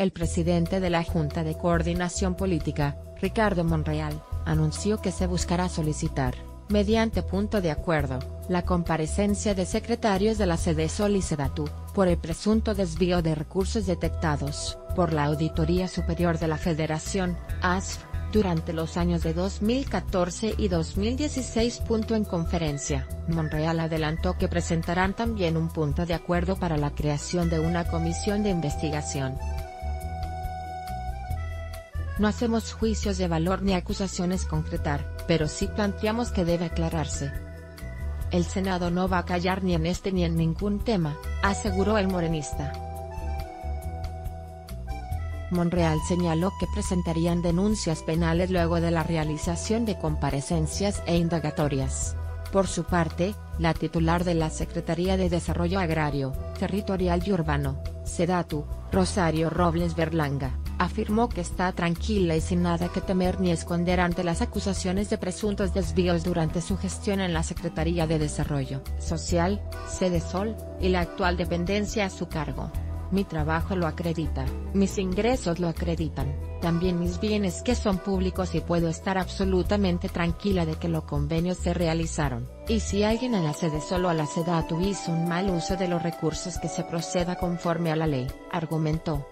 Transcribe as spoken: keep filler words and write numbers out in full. El presidente de la Junta de Coordinación Política, Ricardo Monreal, anunció que se buscará solicitar, mediante punto de acuerdo, la comparecencia de secretarios de la Sedesol y Sedatu, por el presunto desvío de recursos detectados por la Auditoría Superior de la Federación, A S F, durante los años de dos mil catorce y dos mil dieciséis. En conferencia, Monreal adelantó que presentarán también un punto de acuerdo para la creación de una comisión de investigación. No hacemos juicios de valor ni acusaciones concretar, pero sí planteamos que debe aclararse. El Senado no va a callar ni en este ni en ningún tema, aseguró el morenista. Monreal señaló que presentarían denuncias penales luego de la realización de comparecencias e indagatorias. Por su parte, la titular de la Secretaría de Desarrollo Agrario, Territorial y Urbano, Sedatu, Rosario Robles Berlanga, afirmó que está tranquila y sin nada que temer ni esconder ante las acusaciones de presuntos desvíos durante su gestión en la Secretaría de Desarrollo Social, Sedesol, y la actual dependencia a su cargo. Mi trabajo lo acredita, mis ingresos lo acreditan, también mis bienes que son públicos, y puedo estar absolutamente tranquila de que los convenios se realizaron, y si alguien a la Sedesol o a la Sedatu hizo un mal uso de los recursos, que se proceda conforme a la ley, argumentó.